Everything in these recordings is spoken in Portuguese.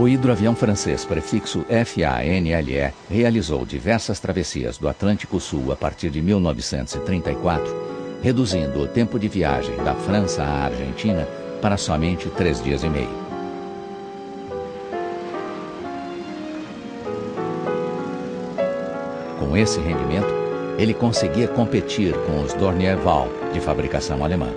O hidroavião francês prefixo F-A-N-L-E realizou diversas travessias do Atlântico Sul a partir de 1934, reduzindo o tempo de viagem da França à Argentina para somente 3 dias e meio. Com esse rendimento, ele conseguia competir com os Dornier-Wal, de fabricação alemã.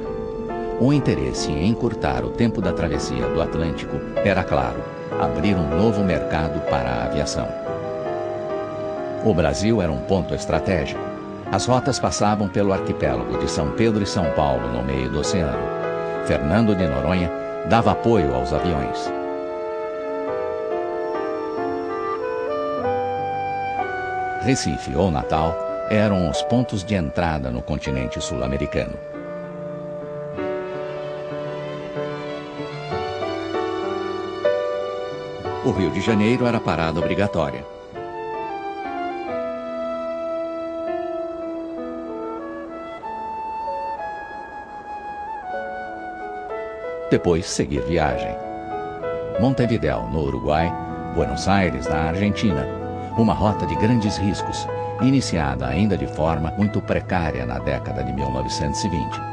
O interesse em encurtar o tempo da travessia do Atlântico era claro: abrir um novo mercado para a aviação. O Brasil era um ponto estratégico. As rotas passavam pelo arquipélago de São Pedro e São Paulo, no meio do oceano. Fernando de Noronha dava apoio aos aviões. Recife ou Natal eram os pontos de entrada no continente sul-americano. O Rio de Janeiro era parada obrigatória. Depois, seguir viagem. Montevidéu, no Uruguai, Buenos Aires, na Argentina. Uma rota de grandes riscos, iniciada ainda de forma muito precária na década de 1920.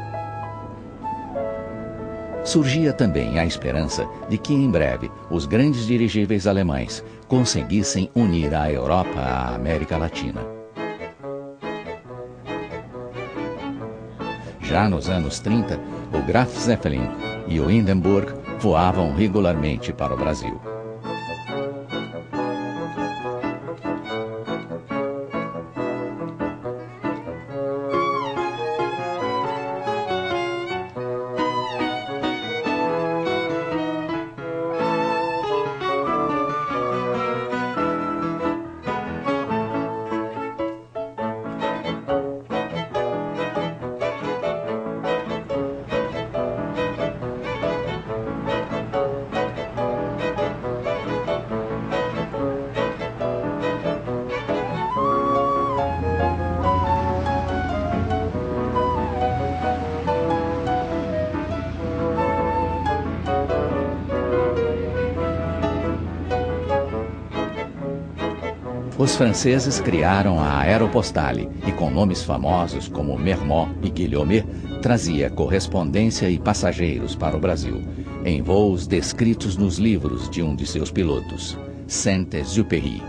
Surgia também a esperança de que, em breve, os grandes dirigíveis alemães conseguissem unir a Europa à América Latina. Já nos anos 30, o Graf Zeppelin e o Hindenburg voavam regularmente para o Brasil. Os franceses criaram a Aeropostale e, com nomes famosos como Mermoz e Guillaumet, trazia correspondência e passageiros para o Brasil, em voos descritos nos livros de um de seus pilotos, Saint-Exupéry.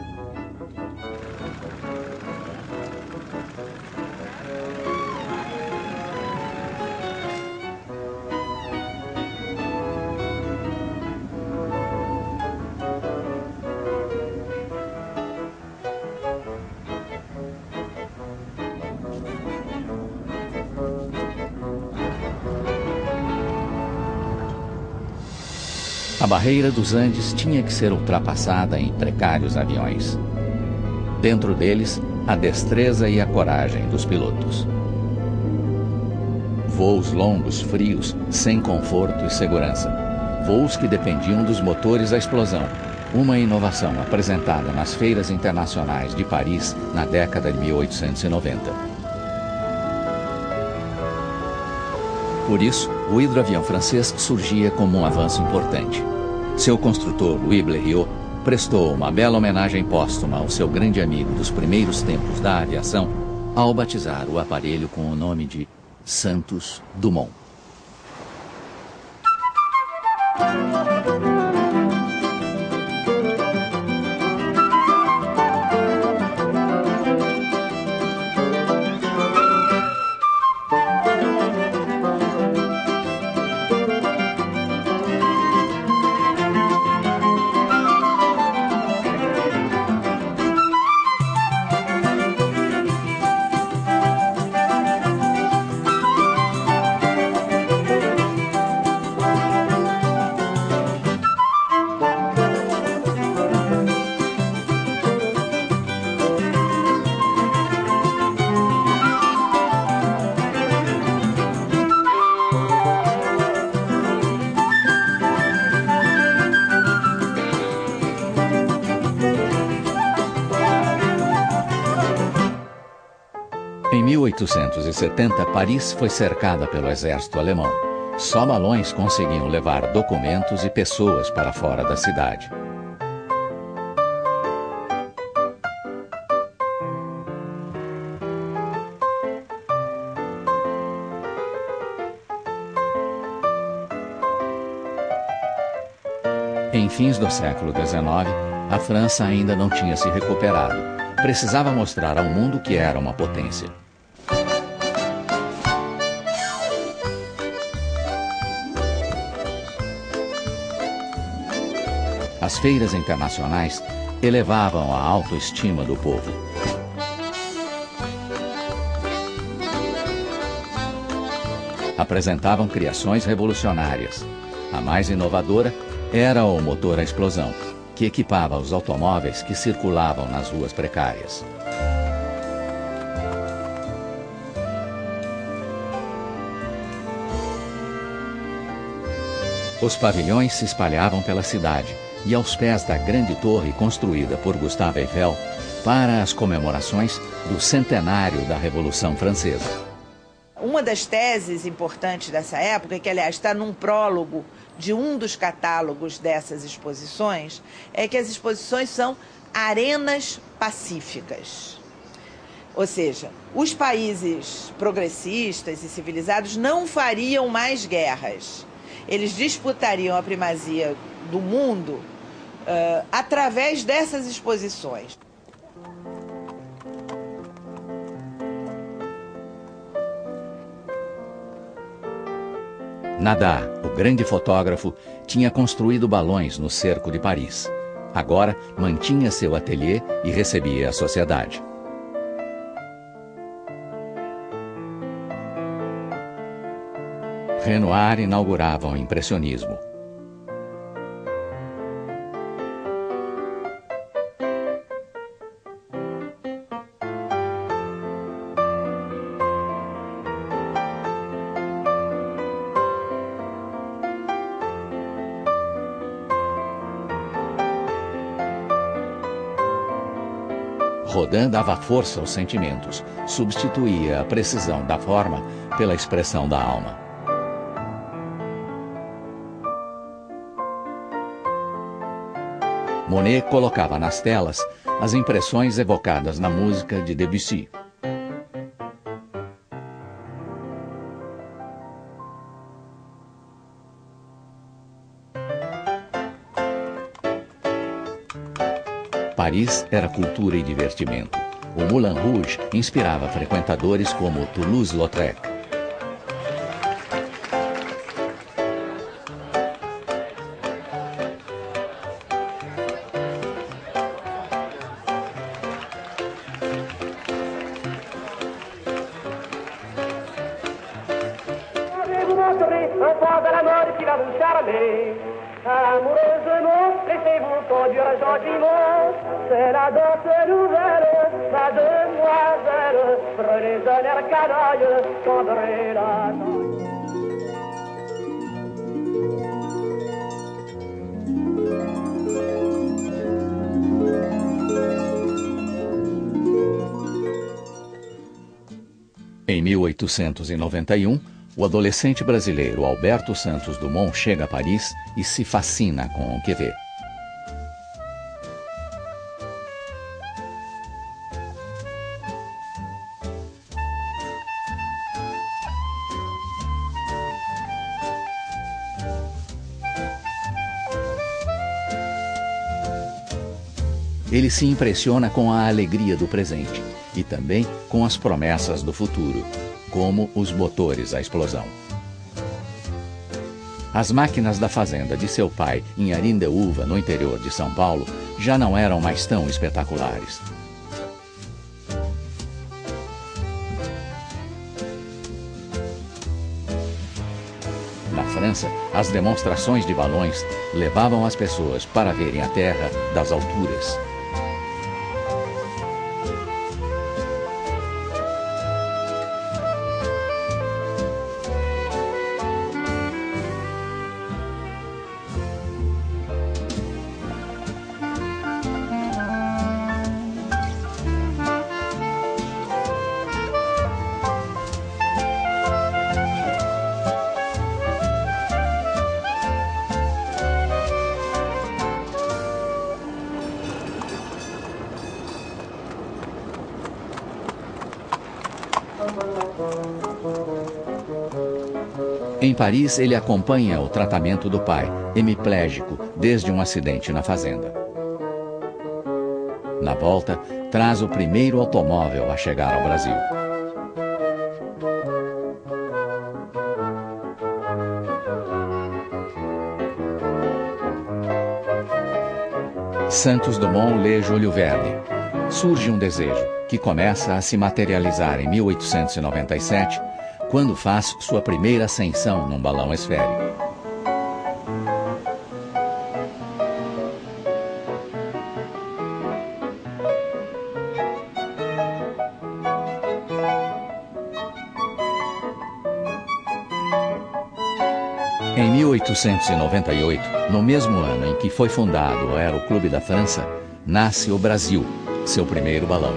A barreira dos Andes tinha que ser ultrapassada em precários aviões. Dentro deles, a destreza e a coragem dos pilotos. Voos longos, frios, sem conforto e segurança. Voos que dependiam dos motores à explosão. Uma inovação apresentada nas feiras internacionais de Paris na década de 1890. Por isso, o hidroavião francês surgia como um avanço importante. Seu construtor, Louis Blériot, prestou uma bela homenagem póstuma ao seu grande amigo dos primeiros tempos da aviação ao batizar o aparelho com o nome de Santos Dumont. Em 1870, Paris foi cercada pelo exército alemão. Só balões conseguiam levar documentos e pessoas para fora da cidade. em fins do século XIX, a França ainda não tinha se recuperado. Precisava mostrar ao mundo que era uma potência. As feiras internacionais elevavam a autoestima do povo. Apresentavam criações revolucionárias. A mais inovadora era o motor à explosão, que equipava os automóveis que circulavam nas ruas precárias. Os pavilhões se espalhavam pela cidade e aos pés da grande torre construída por Gustave Eiffel para as comemorações do centenário da Revolução Francesa. Uma das teses importantes dessa época, que aliás está num prólogo de um dos catálogos dessas exposições, é que as exposições são arenas pacíficas. Ou seja, os países progressistas e civilizados não fariam mais guerras. Eles disputariam a primazia do mundo através dessas exposições. Nadar, o grande fotógrafo, tinha construído balões no cerco de Paris. Agora mantinha seu ateliê e recebia a sociedade. Renoir inaugurava o impressionismo. Rodin dava força aos sentimentos, substituía a precisão da forma pela expressão da alma. Monet colocava nas telas as impressões evocadas na música de Debussy. Paris era cultura e divertimento. O Moulin Rouge inspirava frequentadores como Toulouse Lautrec. Em 1891, o adolescente brasileiro Alberto Santos Dumont chega a Paris e se fascina com o que vê. Ele se impressiona com a alegria do presente e também com as promessas do futuro, como os motores à explosão. As máquinas da fazenda de seu pai, em Arindeúva, no interior de São Paulo, já não eram mais tão espetaculares. Na França, as demonstrações de balões levavam as pessoas para verem a terra das alturas. Em Paris, ele acompanha o tratamento do pai, hemiplégico, desde um acidente na fazenda. Na volta, traz o primeiro automóvel a chegar ao Brasil. Santos Dumont lê Júlio Verne. Surge um desejo, que começa a se materializar em 1897, quando faz sua primeira ascensão num balão esférico. Em 1898, no mesmo ano em que foi fundado o Aeroclube da França, nasce o Brasil, seu primeiro balão.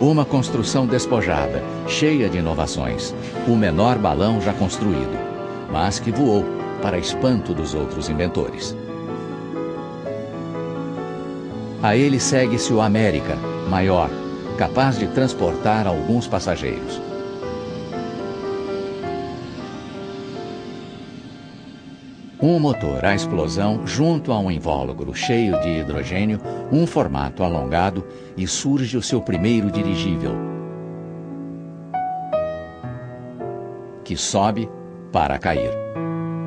Uma construção despojada, cheia de inovações, o menor balão já construído, mas que voou para espanto dos outros inventores. A ele segue-se o América, maior, capaz de transportar alguns passageiros. Um motor à explosão junto a um invólucro cheio de hidrogênio, um formato alongado, e surge o seu primeiro dirigível, que sobe para cair.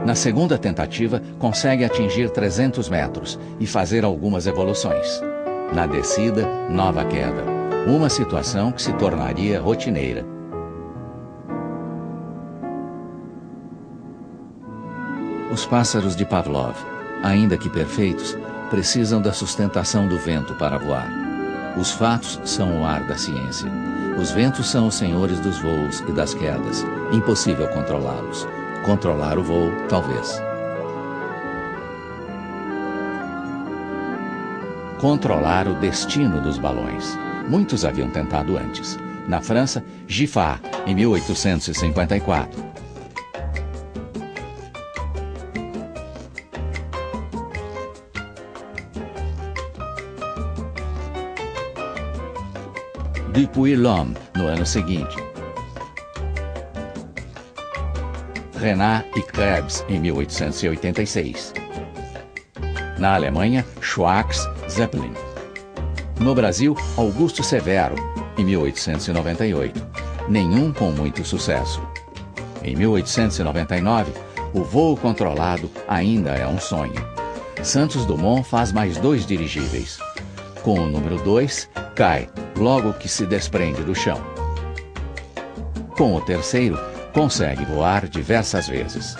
Na segunda tentativa, consegue atingir 300 metros e fazer algumas evoluções. Na descida, nova queda, uma situação que se tornaria rotineira. Os pássaros de Pavlov, ainda que perfeitos, precisam da sustentação do vento para voar. Os fatos são o ar da ciência. Os ventos são os senhores dos voos e das quedas. Impossível controlá-los. Controlar o voo, talvez. Controlar o destino dos balões. Muitos haviam tentado antes. Na França, Giffard, em 1854. Dupuy-Lomme, no ano seguinte. Renoir e Krebs, em 1886. Na Alemanha, Schwarz, Zeppelin. No Brasil, Augusto Severo, em 1898. Nenhum com muito sucesso. Em 1899, o voo controlado ainda é um sonho. Santos Dumont faz mais dois dirigíveis. Com o número 2, cai, logo que se desprende do chão. Com o terceiro, consegue voar diversas vezes.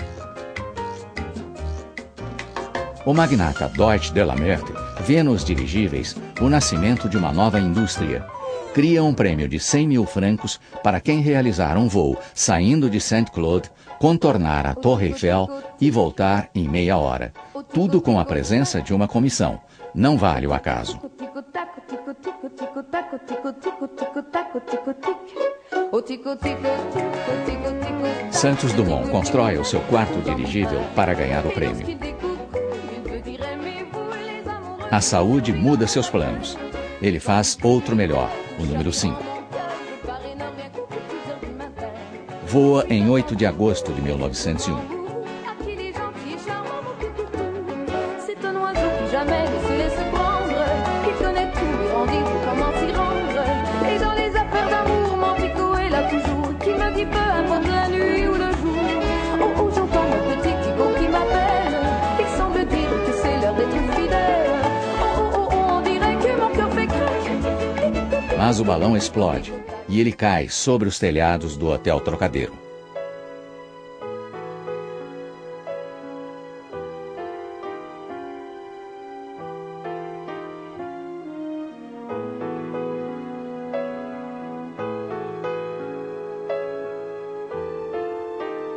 O magnata Deutsch Delamerck vê nos dirigíveis o nascimento de uma nova indústria. Cria um prêmio de 100 mil francos para quem realizar um voo saindo de Saint-Claude, contornar a Torre Eiffel e voltar em meia hora. Tudo com a presença de uma comissão. Não vale o acaso. Santos Dumont constrói o seu quarto dirigível para ganhar o prêmio. A saúde muda seus planos. Ele faz outro melhor, o número 5. Voa em 8 de agosto de 1901. Mas o balão explode e ele cai sobre os telhados do Hotel Trocadero.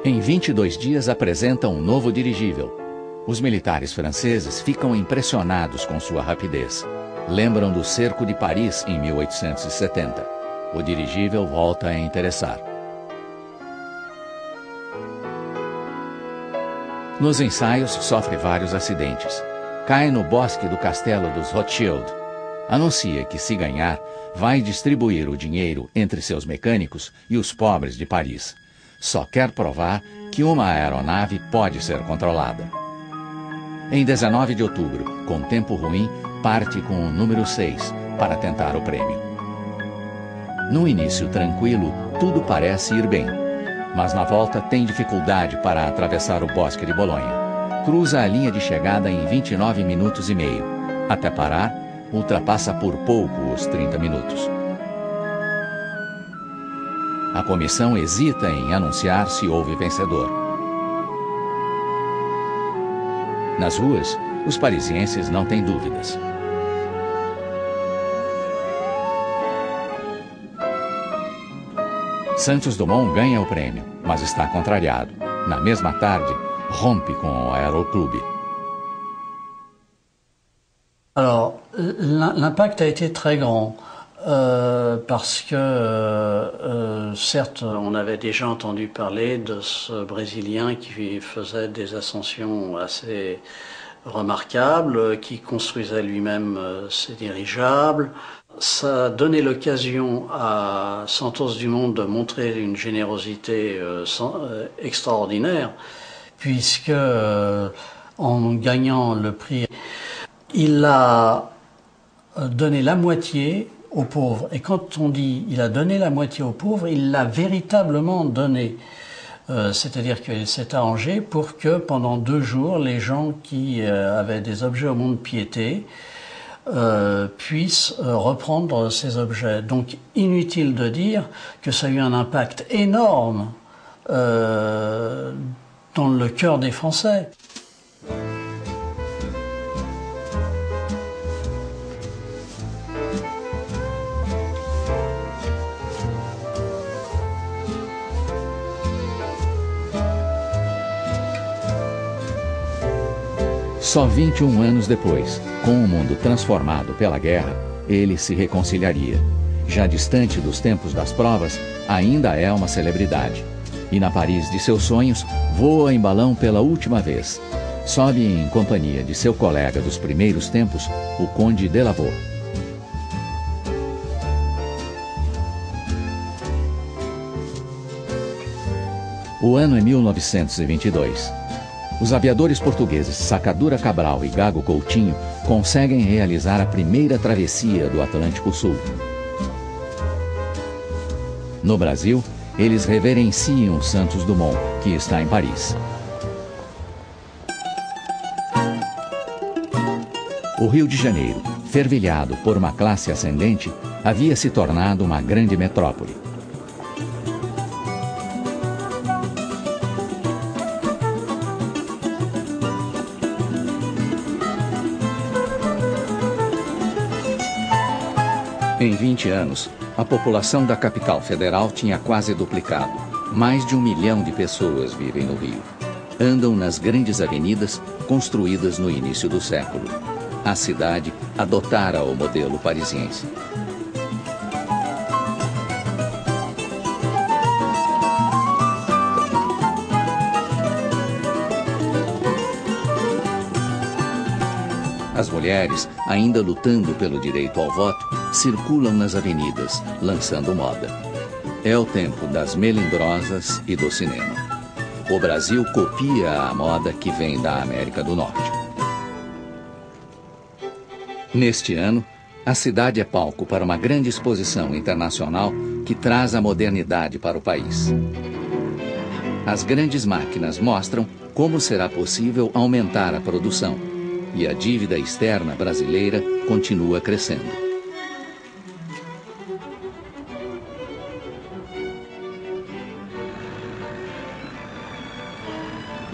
Em 22 dias apresenta um novo dirigível. Os militares franceses ficam impressionados com sua rapidez. Lembram do cerco de Paris em 1870. O dirigível volta a interessar. Nos ensaios, sofre vários acidentes. Cai no bosque do Castelo dos Rothschild. Anuncia que, se ganhar, vai distribuir o dinheiro entre seus mecânicos e os pobres de Paris. Só quer provar que uma aeronave pode ser controlada. Em 19 de outubro, com tempo ruim, parte com o número 6 para tentar o prêmio. No início tranquilo, tudo parece ir bem. Mas na volta tem dificuldade para atravessar o bosque de Bolonha. Cruza a linha de chegada em 29 minutos e meio. Até parar, ultrapassa por pouco os 30 minutos. A comissão hesita em anunciar se houve vencedor. Nas ruas, os parisienses não têm dúvidas. Santos Dumont ganha o prêmio, mas está contrariado. Na mesma tarde, rompe com o Aeroclube. Alors, l'impact a été très grand. Parce que, certes, on avait déjà entendu parler de ce Brésilien qui faisait des ascensions assez remarquables, qui construisait lui-même ses dirigeables. Ça a donné l'occasion à Santos Dumont de montrer une générosité extraordinaire, puisque, en gagnant le prix, il a donné la moitié aux pauvres. Et quand on dit il a donné la moitié aux pauvres, il l'a véritablement donné. C'est-à-dire qu'il s'est arrangé pour que pendant 2 jours, les gens qui avaient des objets au mont-de-piété puissent reprendre ces objets. Donc inutile de dire que ça a eu un impact énorme dans le cœur des Français. Só 21 anos depois, com o mundo transformado pela guerra, ele se reconciliaria. Já distante dos tempos das provas, ainda é uma celebridade. E na Paris de seus sonhos, voa em balão pela última vez. Sobe em companhia de seu colega dos primeiros tempos, o Conde Delavaux. O ano é 1922. Os aviadores portugueses Sacadura Cabral e Gago Coutinho conseguem realizar a primeira travessia do Atlântico Sul. No Brasil, eles reverenciam Santos Dumont, que está em Paris. O Rio de Janeiro, fervilhado por uma classe ascendente, havia se tornado uma grande metrópole. Em 20 anos, a população da capital federal tinha quase duplicado. Mais de 1 milhão de pessoas vivem no Rio. Andam nas grandes avenidas construídas no início do século. A cidade adotara o modelo parisiense. As mulheres, ainda lutando pelo direito ao voto, circulam nas avenidas, lançando moda. É o tempo das melindrosas e do cinema. O Brasil copia a moda que vem da América do Norte. Neste ano, a cidade é palco para uma grande exposição internacional que traz a modernidade para o país. As grandes máquinas mostram como será possível aumentar a produção. E a dívida externa brasileira continua crescendo.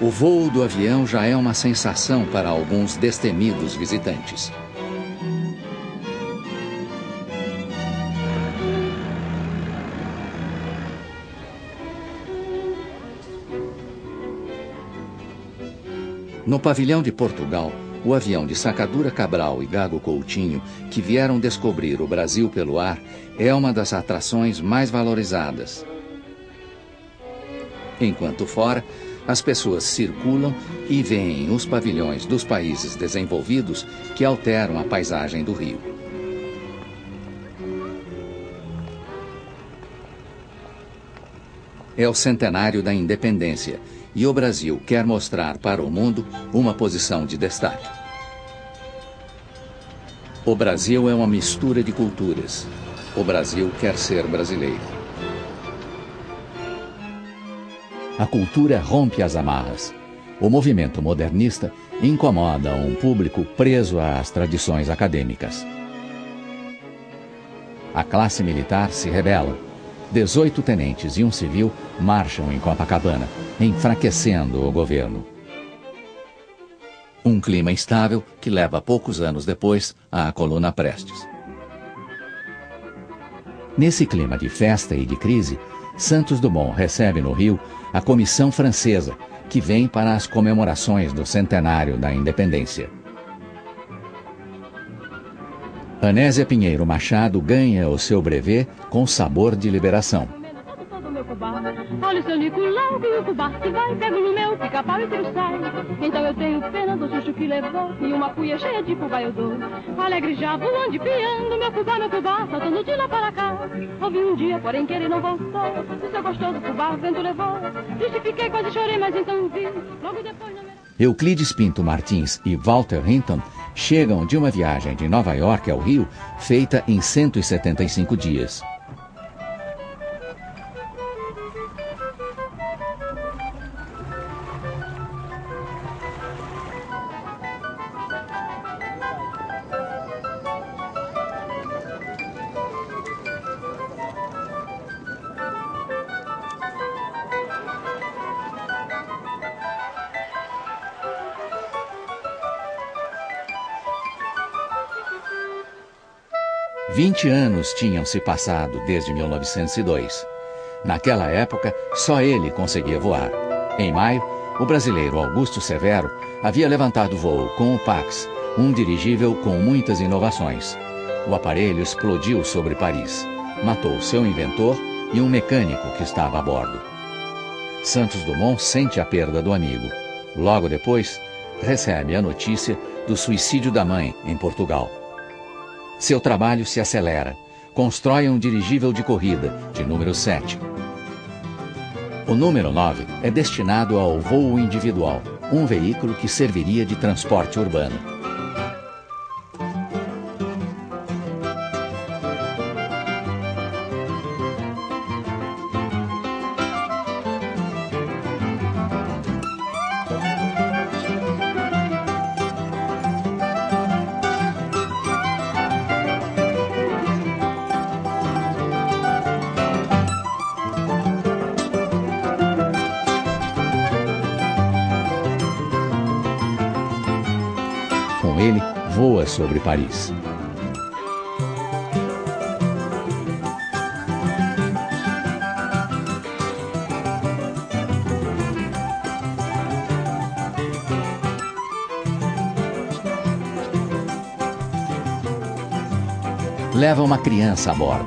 O voo do avião já é uma sensação para alguns destemidos visitantes. No pavilhão de Portugal, o avião de Sacadura Cabral e Gago Coutinho, que vieram descobrir o Brasil pelo ar, é uma das atrações mais valorizadas. Enquanto fora, as pessoas circulam e veem os pavilhões dos países desenvolvidos que alteram a paisagem do Rio. é o centenário da independência e o Brasil quer mostrar para o mundo uma posição de destaque. O Brasil é uma mistura de culturas. O Brasil quer ser brasileiro. A cultura rompe as amarras. O movimento modernista incomoda um público preso às tradições acadêmicas. A classe militar se rebela. 18 tenentes e um civil marcham em Copacabana, enfraquecendo o governo. Um clima instável que leva poucos anos depois à Coluna Prestes. Nesse clima de festa e de crise, Santos Dumont recebe no Rio a Comissão Francesa, que vem para as comemorações do centenário da Independência. Anésia Pinheiro Machado ganha o seu brevet com sabor de liberação. Olha o seu Nicolau, que o Cubá se vai, pega no meu, fica pau e teu sai. Então eu tenho pena do sujo que levou, e uma cuia cheia de Cubá eu dou. Alegre já voando e piando, meu Cubá, saltando de lá para cá. Ouvi um dia, porém que ele não voltou, o seu gostoso Cubá o vento levou. Justifiquei, quase chorei, mas então vi, logo depois não era... Euclides Pinto Martins e Walter Hinton chegam de uma viagem de Nova York ao Rio, feita em 175 dias. Anos tinham se passado desde 1902. Naquela época, só ele conseguia voar. Em maio, o brasileiro Augusto Severo havia levantado voo com o Pax, um dirigível com muitas inovações. O aparelho explodiu sobre Paris, matou seu inventor e um mecânico que estava a bordo. Santos Dumont sente a perda do amigo. Logo depois, recebe a notícia do suicídio da mãe em Portugal. Seu trabalho se acelera. Constrói um dirigível de corrida, de número 7. O número 9 é destinado ao voo individual, um veículo que serviria de transporte urbano. Sobre Paris. Leva uma criança a bordo.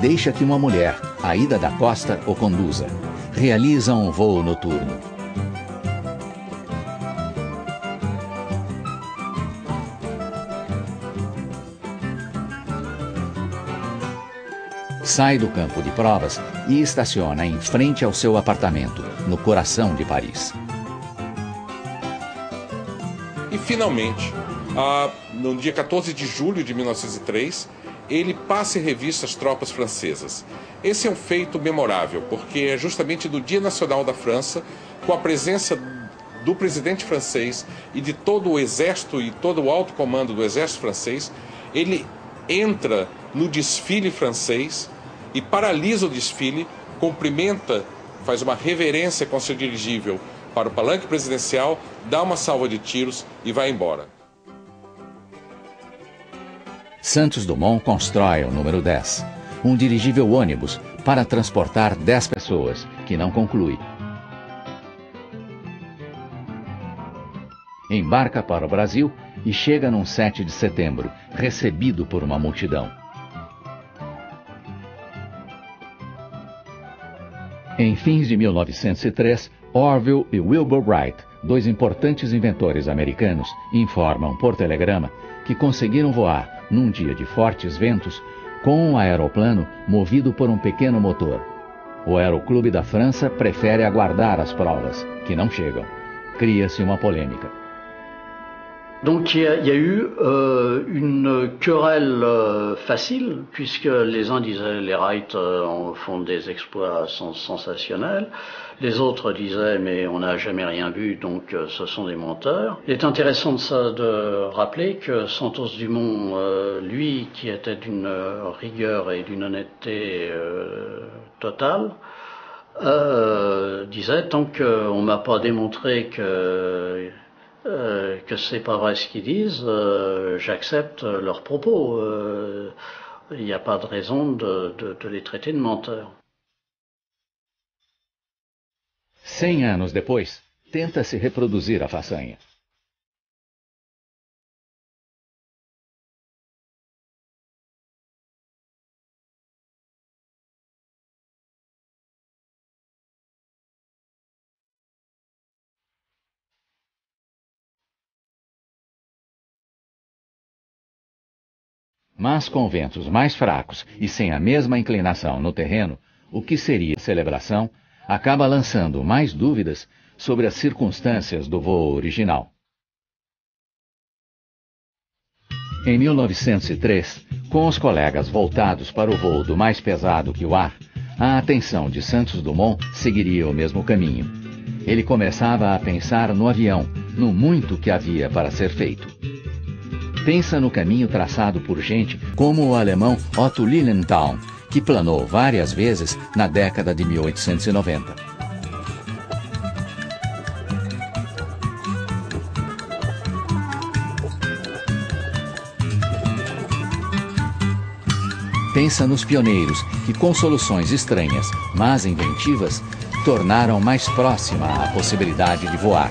Deixa que uma mulher, à ida da costa, o conduza. Realiza um voo noturno. Sai do campo de provas e estaciona em frente ao seu apartamento, no coração de Paris. E finalmente, no dia 14 de julho de 1903, ele passa em revista as tropas francesas. Esse é um feito memorável, porque é justamente no Dia Nacional da França, com a presença do presidente francês e de todo o exército e todo o alto comando do exército francês, ele entra no desfile francês e paralisa o desfile, cumprimenta, faz uma reverência com seu dirigível para o palanque presidencial, dá uma salva de tiros e vai embora. Santos Dumont constrói o número 10, um dirigível ônibus para transportar 10 pessoas, que não conclui. Embarca para o Brasil e chega num 7 de setembro, recebido por uma multidão. Em fins de 1903, Orville e Wilbur Wright, dois importantes inventores americanos, informam por telegrama que conseguiram voar, num dia de fortes ventos, com um aeroplano movido por um pequeno motor. O Aeroclube da França prefere aguardar as provas, que não chegam. Cria-se uma polêmica. Donc il y a eu une querelle facile, puisque les uns disaient les Wright font des exploits sensationnels, les autres disaient mais on n'a jamais rien vu, donc ce sont des menteurs. Il est intéressant de rappeler que Santos Dumont, lui qui était d'une rigueur et d'une honnêteté totale, disait tant qu'on m'a pas démontré que c'est pas vrai ce qu'ils disent, j'accepte leurs propos. Il n'y a pas de raison de les traiter de menteurs. 100 anos depois, tenta-se reproduzir a façanha. Mas com ventos mais fracos e sem a mesma inclinação no terreno, o que seria celebração, acaba lançando mais dúvidas sobre as circunstâncias do voo original. Em 1903, com os colegas voltados para o voo do mais pesado que o ar, a atenção de Santos Dumont seguiria o mesmo caminho. Ele começava a pensar no avião, no muito que havia para ser feito. Pensa no caminho traçado por gente como o alemão Otto Lilienthal, que planou várias vezes na década de 1890. Pensa nos pioneiros que, com soluções estranhas, mas inventivas, tornaram mais próxima a possibilidade de voar.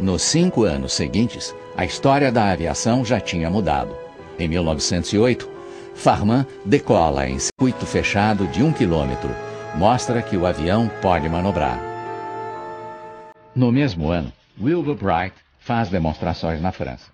Nos 5 anos seguintes, a história da aviação já tinha mudado. Em 1908, Farman decola em circuito fechado de 1 km. Mostra que o avião pode manobrar. No mesmo ano, Wilbur Wright faz demonstrações na França.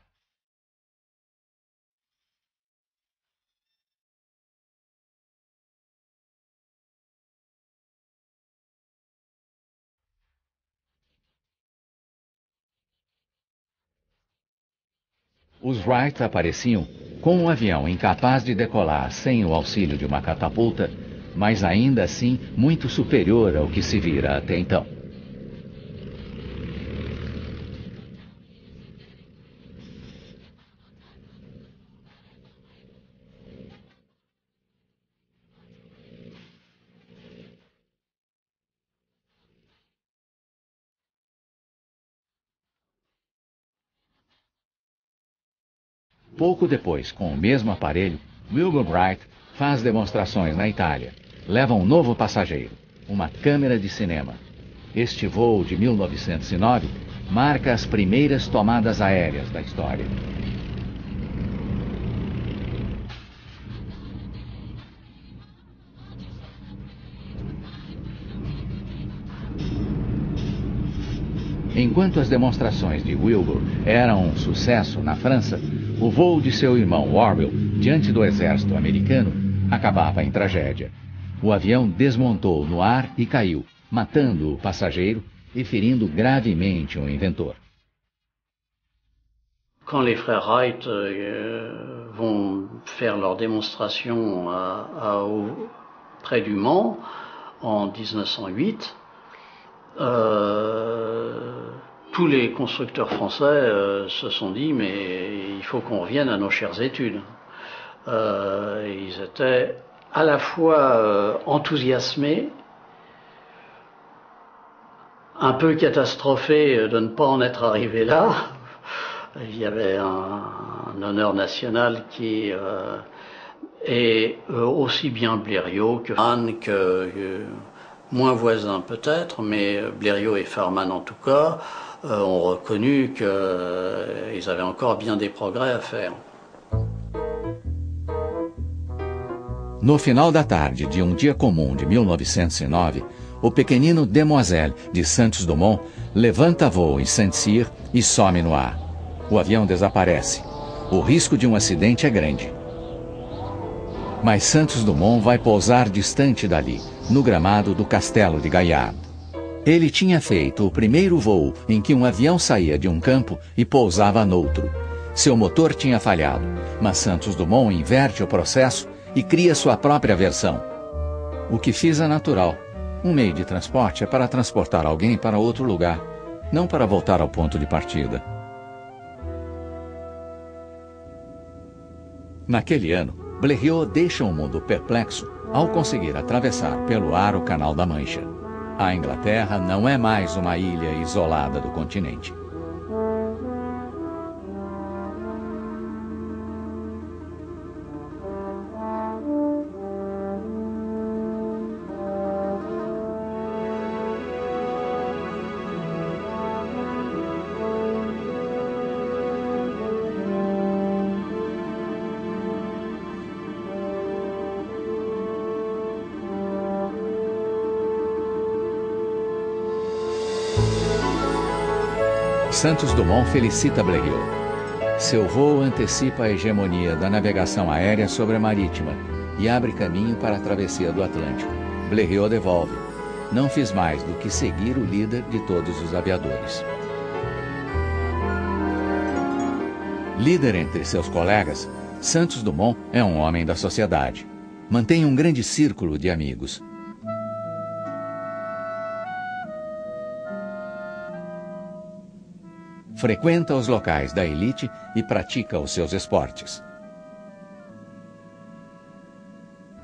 Os Wright apareciam com um avião incapaz de decolar sem o auxílio de uma catapulta, mas ainda assim muito superior ao que se vira até então. Pouco depois, com o mesmo aparelho, Wilbur Wright faz demonstrações na Itália. Leva um novo passageiro, uma câmera de cinema. Este voo de 1909 marca as primeiras tomadas aéreas da história. Enquanto as demonstrações de Wilbur eram um sucesso na França, o voo de seu irmão Orville diante do exército americano acabava em tragédia. O avião desmontou no ar e caiu, matando o passageiro e ferindo gravemente o inventor. Quand les frères Wright vont faire leur démonstration près du Mans en 1908, tous les constructeurs français se sont dit mais il faut qu'on revienne à nos chères études. Ils étaient à la fois enthousiasmés, un peu catastrophés de ne pas en être arrivés là. Il y avait un honneur national qui... et aussi bien Blériot que Farman que... moins voisins peut-être, mais Blériot et Farman en tout cas, ont reconnu qu'ils avaient encore bien des progrès à faire. No final da tarde de um dia comum de 1909, o pequenino Demoiselle de Santos Dumont levanta voo em Saint-Cyr e some no ar. O avião desaparece. O risco de um acidente é grande. Mas Santos Dumont vai pousar distante dali, no gramado do castelo de Gaillard. Ele tinha feito o primeiro voo em que um avião saía de um campo e pousava noutro. Seu motor tinha falhado, mas Santos Dumont inverte o processo e cria sua própria versão. O que fiz é natural. Um meio de transporte é para transportar alguém para outro lugar, não para voltar ao ponto de partida. Naquele ano, Blériot deixa o mundo perplexo ao conseguir atravessar pelo ar o Canal da Mancha. A Inglaterra não é mais uma ilha isolada do continente. Santos Dumont felicita Blériot. Seu voo antecipa a hegemonia da navegação aérea sobre a marítima e abre caminho para a travessia do Atlântico. Blériot devolve. Não fiz mais do que seguir o líder de todos os aviadores. Líder entre seus colegas, Santos Dumont é um homem da sociedade. Mantém um grande círculo de amigos. Frequenta os locais da elite e pratica os seus esportes.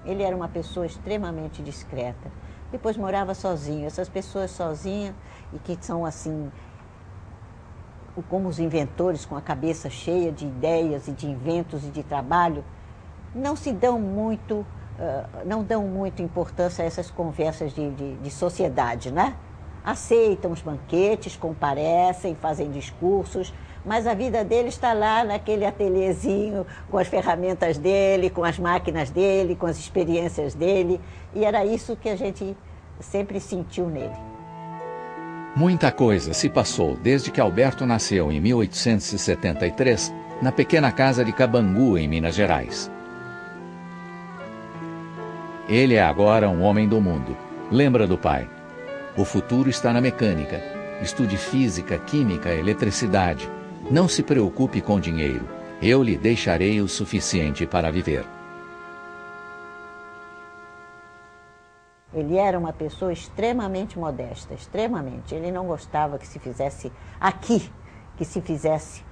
Ele era uma pessoa extremamente discreta. Depois morava sozinho. Essas pessoas sozinhas e que são assim, como os inventores, com a cabeça cheia de ideias e de inventos e de trabalho, não dão muito importância a essas conversas de sociedade, né? Aceitam os banquetes, comparecem, fazem discursos, mas a vida dele está lá naquele ateliêzinho, com as ferramentas dele, com as máquinas dele, com as experiências dele, e era isso que a gente sempre sentiu nele. Muita coisa se passou desde que Alberto nasceu em 1873, na pequena casa de Cabangu, em Minas Gerais. Ele é agora um homem do mundo, lembra do pai. O futuro está na mecânica. Estude física, química, eletricidade. Não se preocupe com dinheiro. Eu lhe deixarei o suficiente para viver. Ele era uma pessoa extremamente modesta, extremamente. Ele não gostava que se fizesse aqui, que se fizesse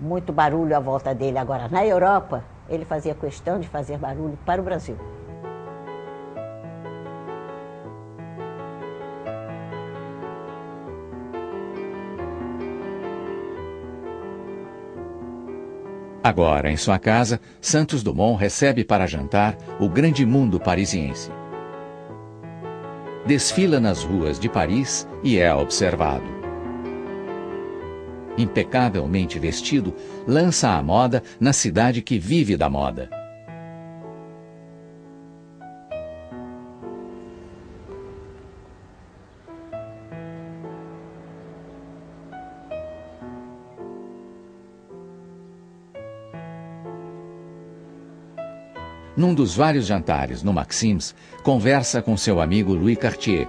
muito barulho à volta dele. Agora, na Europa, ele fazia questão de fazer barulho para o Brasil. Agora, em sua casa, Santos Dumont recebe para jantar o grande mundo parisiense. Desfila nas ruas de Paris e é observado. Impecavelmente vestido, lança a moda na cidade que vive da moda. Num dos vários jantares no Maxim's, conversa com seu amigo Louis Cartier.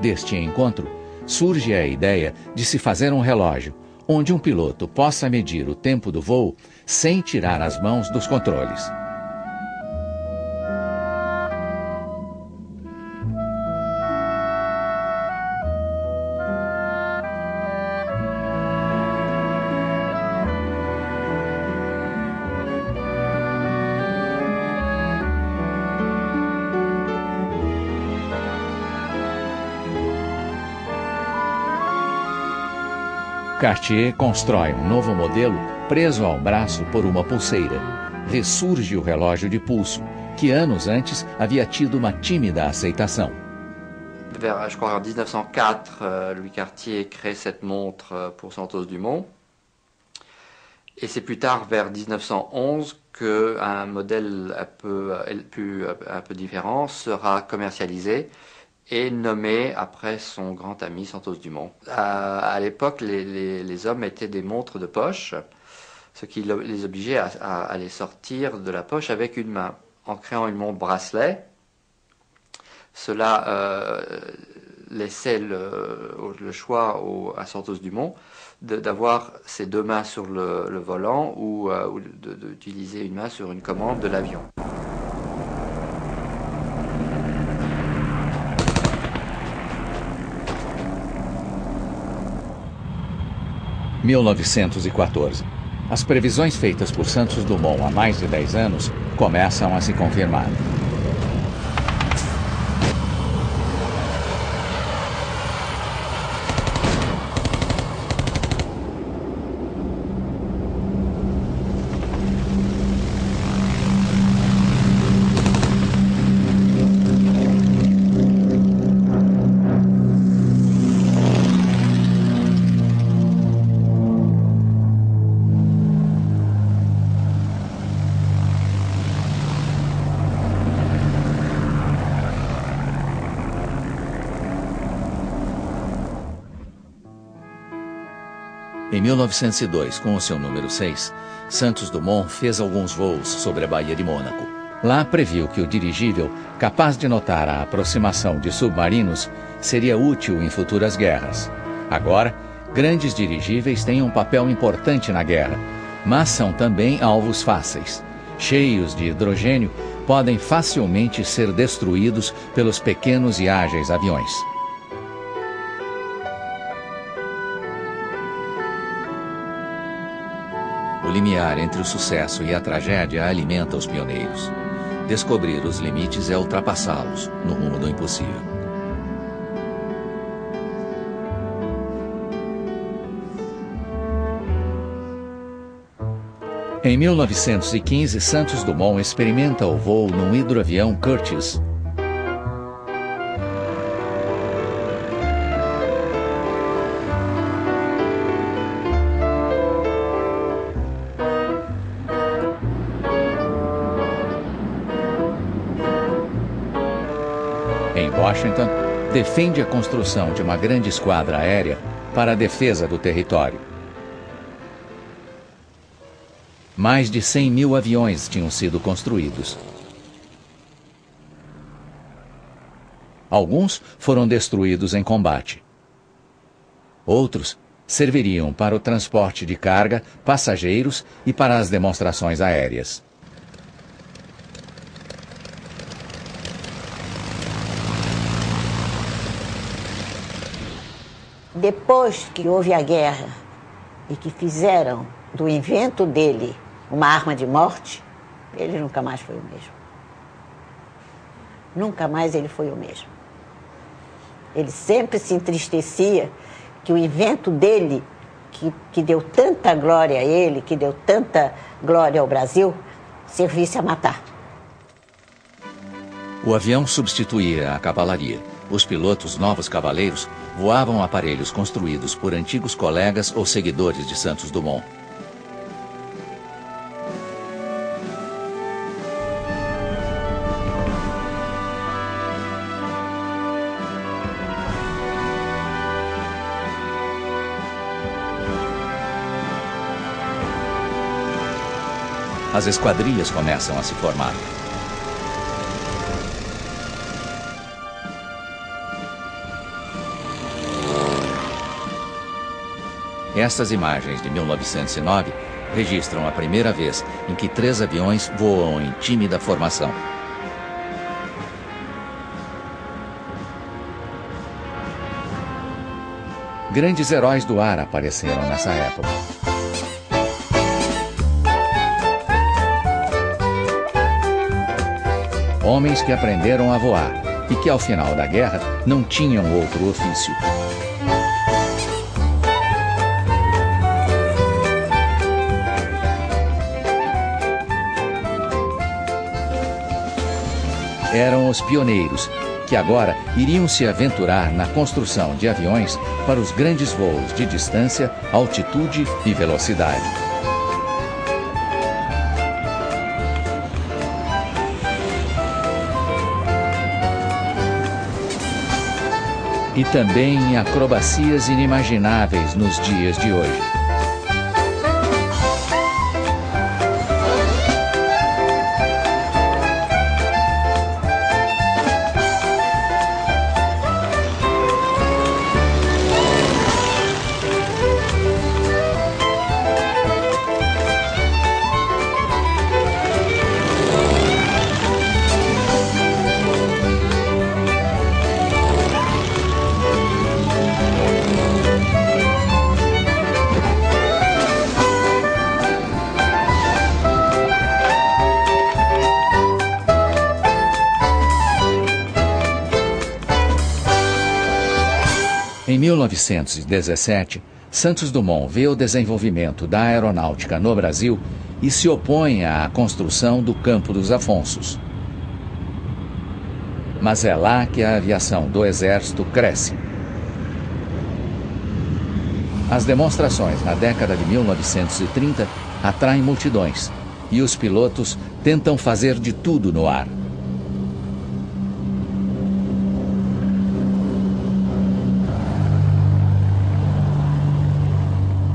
Deste encontro, surge a ideia de se fazer um relógio, onde um piloto possa medir o tempo do voo sem tirar as mãos dos controles. Cartier constrói um novo modelo preso ao braço por uma pulseira. Ressurge o relógio de pulso, que anos antes havia tido uma tímida aceitação. vers, je crois, en 1904, Louis Cartier crée cette montre pour Santos Dumont. Et c'est plus tard, vers 1911, qu'un modèle un peu différent sera commercialisé et nommé après son grand ami Santos Dumont. À l'époque, les hommes étaient des montres de poche, ce qui les obligeait à les sortir de la poche avec une main. En créant une montre bracelet, cela laissait le choix à Santos Dumont d'avoir ses deux mains sur le volant ou d'utiliser une main sur une commande de l'avion. « 1914. As previsões feitas por Santos Dumont há mais de 10 anos começam a se confirmar. Em 1902, com o seu número 6, Santos Dumont fez alguns voos sobre a Baía de Mônaco. Lá previu que o dirigível, capaz de notar a aproximação de submarinos, seria útil em futuras guerras. Agora, grandes dirigíveis têm um papel importante na guerra, mas são também alvos fáceis. Cheios de hidrogênio, podem facilmente ser destruídos pelos pequenos e ágeis aviões. O limiar entre o sucesso e a tragédia alimenta os pioneiros. Descobrir os limites é ultrapassá-los no rumo do impossível. Em 1915, Santos Dumont experimenta o voo num hidroavião Curtiss. Washington defende a construção de uma grande esquadra aérea para a defesa do território. Mais de 100 mil aviões tinham sido construídos. Alguns foram destruídos em combate. Outros serviriam para o transporte de carga, passageiros e para as demonstrações aéreas. Depois que houve a guerra e que fizeram do invento dele uma arma de morte, ele nunca mais foi o mesmo. Nunca mais ele foi o mesmo. Ele sempre se entristecia que o invento dele, que deu tanta glória a ele, que deu tanta glória ao Brasil, servisse a matar. O avião substituía a cavalaria. Os pilotos novos cavaleiros voavam aparelhos construídos por antigos colegas ou seguidores de Santos Dumont. As esquadrilhas começam a se formar. Estas imagens de 1909 registram a primeira vez em que 3 aviões voam em tímida formação. Grandes heróis do ar apareceram nessa época. Homens que aprenderam a voar e que, ao final da guerra, não tinham outro ofício. Eram os pioneiros, que agora iriam se aventurar na construção de aviões para os grandes voos de distância, altitude e velocidade. E também em acrobacias inimagináveis nos dias de hoje. Em 1917, Santos Dumont vê o desenvolvimento da aeronáutica no Brasil e se opõe à construção do Campo dos Afonsos. Mas é lá que a aviação do Exército cresce. As demonstrações na década de 1930 atraem multidões e os pilotos tentam fazer de tudo no ar.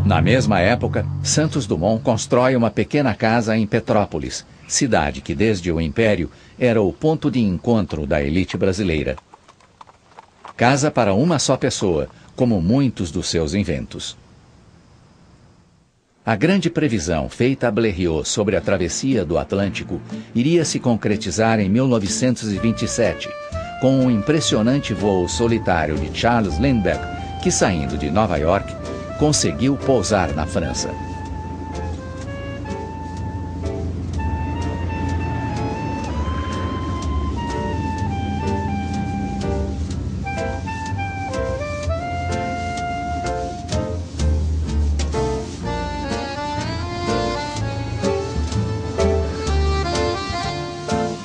Na mesma época, Santos Dumont constrói uma pequena casa em Petrópolis, cidade que desde o Império era o ponto de encontro da elite brasileira. Casa para uma só pessoa, como muitos dos seus inventos. A grande previsão feita a Blériot sobre a travessia do Atlântico iria se concretizar em 1927, com um impressionante voo solitário de Charles Lindbergh, que saindo de Nova York, conseguiu pousar na França.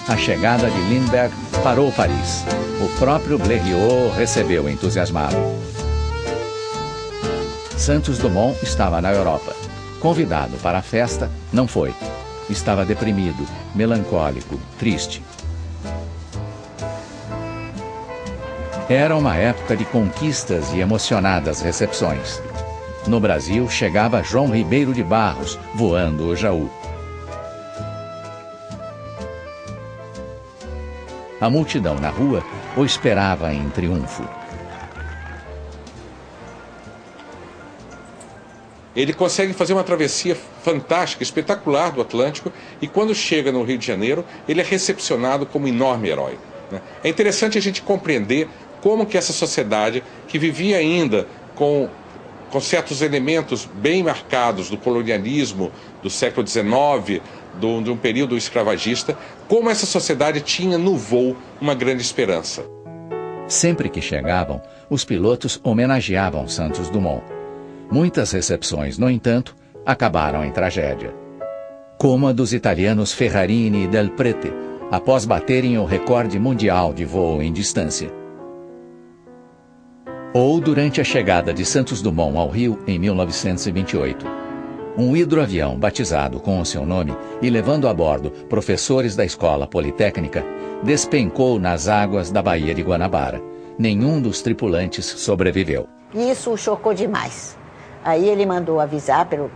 A chegada de Lindbergh parou Paris. O próprio Blériot recebeu entusiasmado. Santos Dumont estava na Europa. Convidado para a festa, não foi. Estava deprimido, melancólico, triste. Era uma época de conquistas e emocionadas recepções. No Brasil, chegava João Ribeiro de Barros, voando o Jaú. A multidão na rua o esperava em triunfo. Ele consegue fazer uma travessia fantástica, espetacular do Atlântico, e quando chega no Rio de Janeiro, ele é recepcionado como um enorme herói. É interessante a gente compreender como que essa sociedade, que vivia ainda com certos elementos bem marcados do colonialismo do século XIX, de um período escravagista, como essa sociedade tinha no voo uma grande esperança. Sempre que chegavam, os pilotos homenageavam Santos Dumont. Muitas recepções, no entanto, acabaram em tragédia. Como a dos italianos Ferrarini e Del Prete, após baterem o recorde mundial de voo em distância. Ou durante a chegada de Santos Dumont ao Rio em 1928. Um hidroavião batizado com o seu nome e levando a bordo professores da Escola Politécnica, despencou nas águas da Baía de Guanabara. Nenhum dos tripulantes sobreviveu. Isso o chocou demais. Aí ele mandou avisar pelo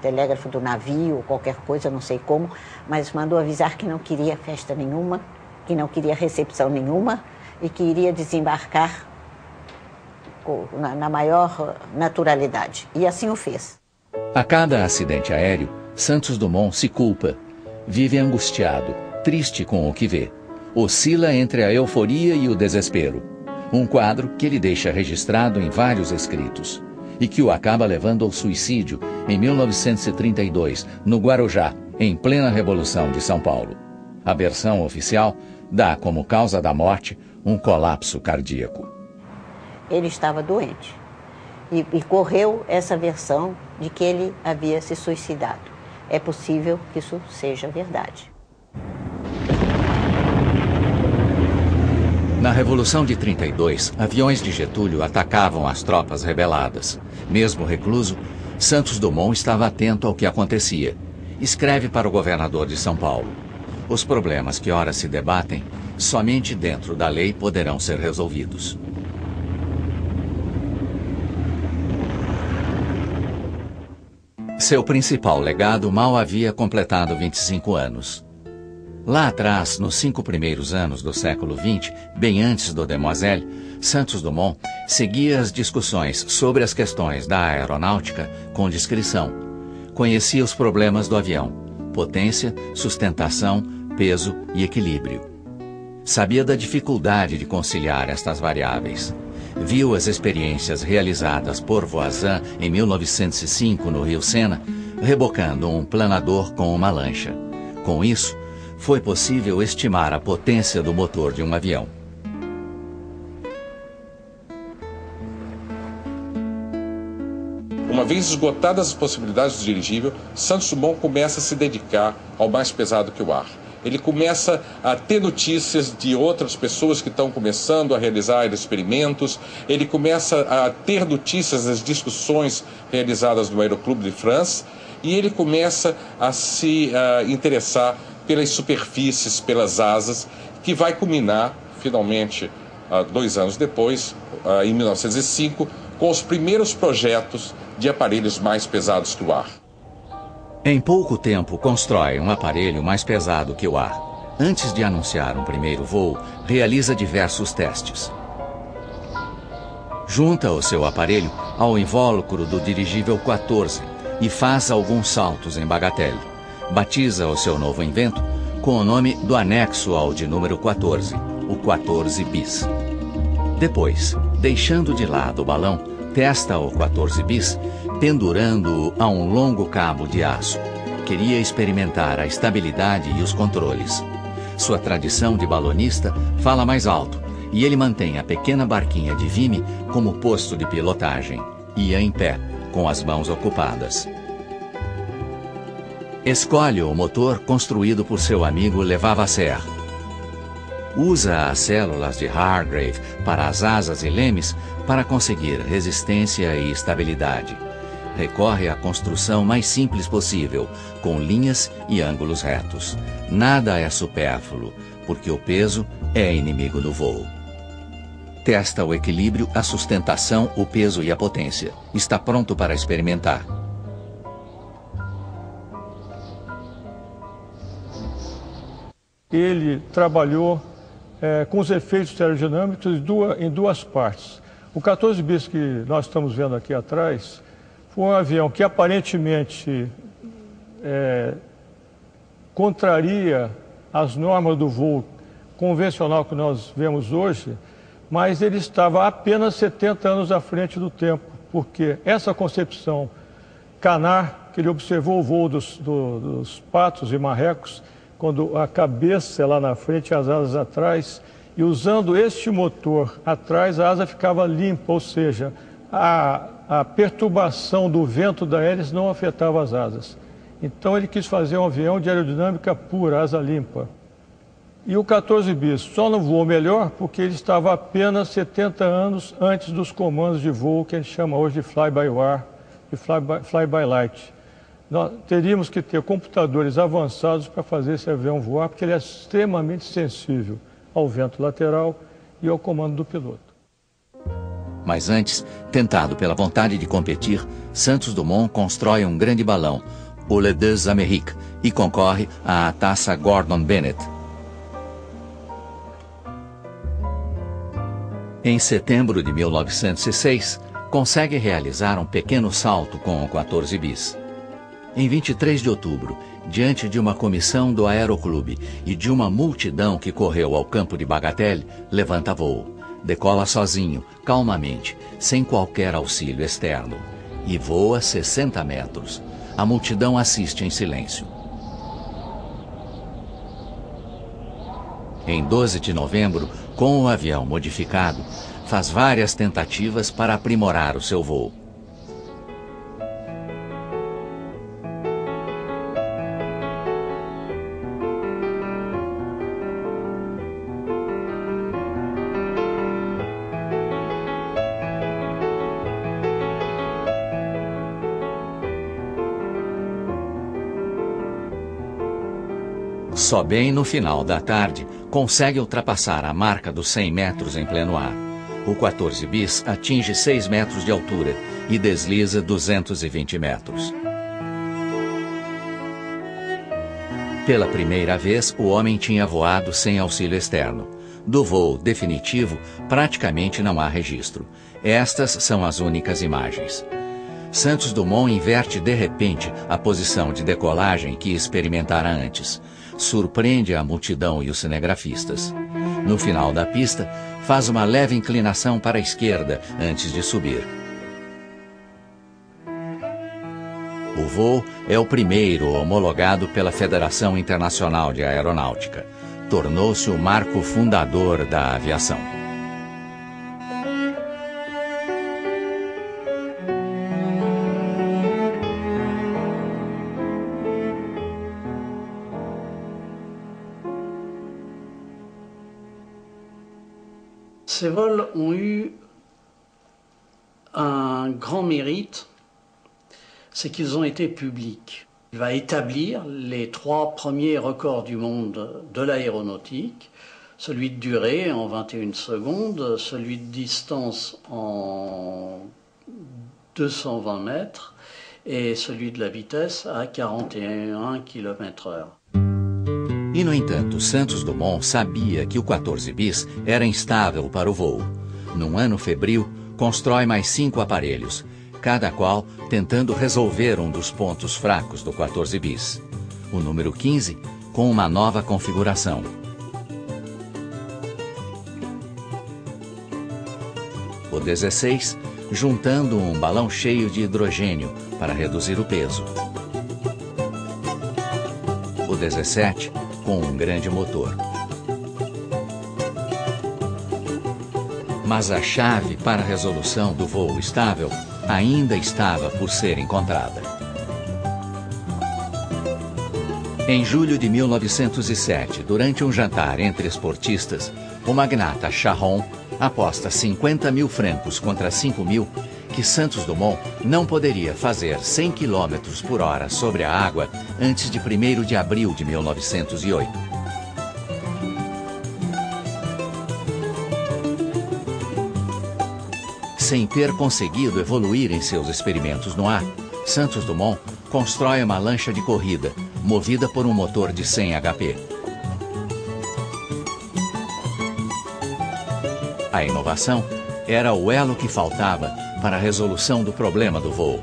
telégrafo do navio, qualquer coisa, não sei como, mas mandou avisar que não queria festa nenhuma, que não queria recepção nenhuma e que iria desembarcar na maior naturalidade. E assim o fez. A cada acidente aéreo, Santos Dumont se culpa, vive angustiado, triste com o que vê. Oscila entre a euforia e o desespero. Um quadro que ele deixa registrado em vários escritos e que o acaba levando ao suicídio em 1932, no Guarujá, em plena Revolução de São Paulo. A versão oficial dá como causa da morte um colapso cardíaco. Ele estava doente e correu essa versão de que ele havia se suicidado. É possível que isso seja verdade. Revolução de 32, aviões de Getúlio atacavam as tropas rebeladas. Mesmo recluso, Santos Dumont estava atento ao que acontecia. Escreve para o governador de São Paulo. Os problemas que ora se debatem, somente dentro da lei poderão ser resolvidos. Seu principal legado mal havia completado 25 anos. Lá atrás, nos 5 primeiros anos do século XX, bem antes do Demoiselle, Santos Dumont seguia as discussões sobre as questões da aeronáutica com discrição. Conhecia os problemas do avião: potência, sustentação, peso e equilíbrio. Sabia da dificuldade de conciliar estas variáveis. Viu as experiências realizadas por Voisin em 1905 no Rio Sena, rebocando um planador com uma lancha. Com isso, foi possível estimar a potência do motor de um avião. Uma vez esgotadas as possibilidades do dirigível, Santos Dumont começa a se dedicar ao mais pesado que o ar. Ele começa a ter notícias de outras pessoas que estão começando a realizar experimentos. Ele começa a ter notícias das discussões realizadas no Aeroclube de França. E ele começa a se interessar pelas superfícies, pelas asas, que vai culminar, finalmente, 2 anos depois, em 1905, com os primeiros projetos de aparelhos mais pesados que o ar. Em pouco tempo, constrói um aparelho mais pesado que o ar. Antes de anunciar um primeiro voo, realiza diversos testes. Junta o seu aparelho ao invólucro do dirigível 14 e faz alguns saltos em Bagatelle. Batiza o seu novo invento com o nome do anexo ao de número 14, o 14 bis. Depois, deixando de lado o balão, testa o 14 bis, pendurando-o a um longo cabo de aço. Queria experimentar a estabilidade e os controles. Sua tradição de balonista fala mais alto, e ele mantém a pequena barquinha de Vimy como posto de pilotagem. Ia em pé, com as mãos ocupadas. Escolhe o motor construído por seu amigo Levavasseur. Usa as células de Hargrave para as asas e lemes para conseguir resistência e estabilidade. Recorre à construção mais simples possível, com linhas e ângulos retos. Nada é supérfluo, porque o peso é inimigo do voo. Testa o equilíbrio, a sustentação, o peso e a potência. Está pronto para experimentar. Ele trabalhou com os efeitos aerodinâmicos em duas partes. O 14 bis que nós estamos vendo aqui atrás foi um avião que aparentemente contraria as normas do voo convencional que nós vemos hoje, mas ele estava apenas 70 anos à frente do tempo, porque essa concepção canar, que ele observou o voo dos patos e marrecos, quando a cabeça é lá na frente e as asas atrás, e usando este motor atrás, a asa ficava limpa, ou seja, a perturbação do vento da hélice não afetava as asas. Então ele quis fazer um avião de aerodinâmica pura, asa limpa. E o 14 bis só não voou melhor porque ele estava apenas 70 anos antes dos comandos de voo que a gente chama hoje de fly-by-wire e fly-by-light. Nós teríamos que ter computadores avançados para fazer esse avião voar, porque ele é extremamente sensível ao vento lateral e ao comando do piloto. Mas antes, tentado pela vontade de competir, Santos Dumont constrói um grande balão, o Les Deux Amériques, e concorre à taça Gordon Bennett. Em setembro de 1906, consegue realizar um pequeno salto com o 14 bis. Em 23 de outubro, diante de uma comissão do Aeroclube e de uma multidão que correu ao campo de Bagatelle, levanta voo. Decola sozinho, calmamente, sem qualquer auxílio externo. E voa 60 metros. A multidão assiste em silêncio. Em 12 de novembro, com o avião modificado, faz várias tentativas para aprimorar o seu voo. Só bem no final da tarde, consegue ultrapassar a marca dos 100 metros em pleno ar. O 14 bis atinge 6 metros de altura e desliza 220 metros. Pela primeira vez, o homem tinha voado sem auxílio externo. Do voo definitivo, praticamente não há registro. Estas são as únicas imagens. Santos Dumont inverte de repente a posição de decolagem que experimentara antes. Surpreende a multidão e os cinegrafistas. No final da pista, faz uma leve inclinação para a esquerda antes de subir. O voo é o primeiro homologado pela Federação Internacional de Aeronáutica. Tornou-se o marco fundador da aviação. Ces vols ont eu un grand mérite, c'est qu'ils ont été publics. Il va établir les 3 premiers records du monde de l'aéronautique, celui de durée en 21 secondes, celui de distance en 220 mètres et celui de la vitesse à 41 km/h. E, no entanto, Santos Dumont sabia que o 14 bis era instável para o voo. Num ano febril, constrói mais 5 aparelhos, cada qual tentando resolver um dos pontos fracos do 14 bis. O número 15, com uma nova configuração. O 16, juntando um balão cheio de hidrogênio para reduzir o peso. O 17, com um grande motor. Mas a chave para a resolução do voo estável ainda estava por ser encontrada. Em julho de 1907, durante um jantar entre esportistas, o magnata Charron aposta 50.000 francos contra 5.000 que Santos Dumont não poderia fazer 100 km por hora sobre a água antes de 1º de abril de 1908. Sem ter conseguido evoluir em seus experimentos no ar, Santos Dumont constrói uma lancha de corrida, movida por um motor de 100 HP. A inovação era o elo que faltava para a resolução do problema do voo.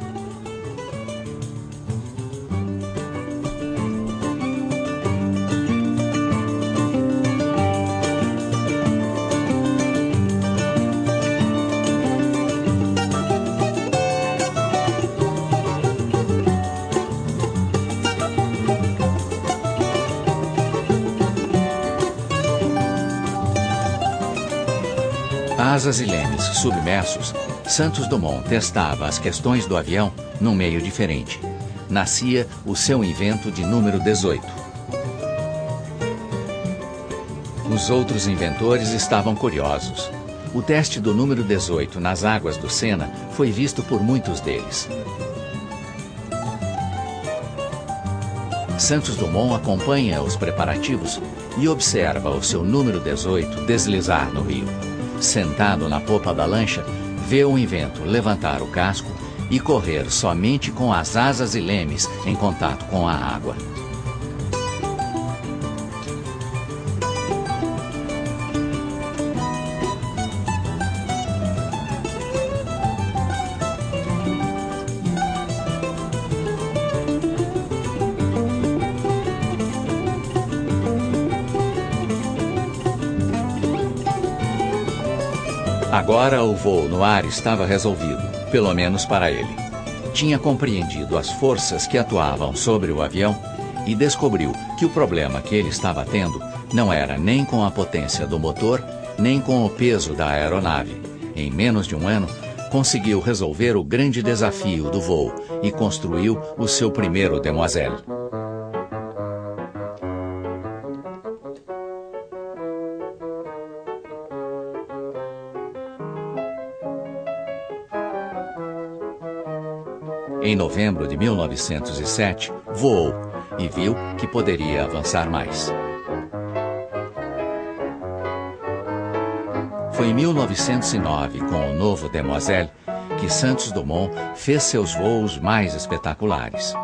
Asas e lemes submersos, Santos Dumont testava as questões do avião num meio diferente. Nascia o seu invento de número 18. Os outros inventores estavam curiosos. O teste do número 18 nas águas do Sena foi visto por muitos deles. Santos Dumont acompanha os preparativos e observa o seu número 18 deslizar no rio. Sentado na popa da lancha, vê o invento levantar o casco e correr somente com as asas e lemes em contato com a água. Agora o voo no ar estava resolvido, pelo menos para ele. Tinha compreendido as forças que atuavam sobre o avião e descobriu que o problema que ele estava tendo não era nem com a potência do motor, nem com o peso da aeronave. Em menos de um ano, conseguiu resolver o grande desafio do voo e construiu o seu primeiro Demoiselle. Em novembro de 1907, voou e viu que poderia avançar mais. Foi em 1909, com o novo Demoiselle, que Santos Dumont fez seus voos mais espetaculares.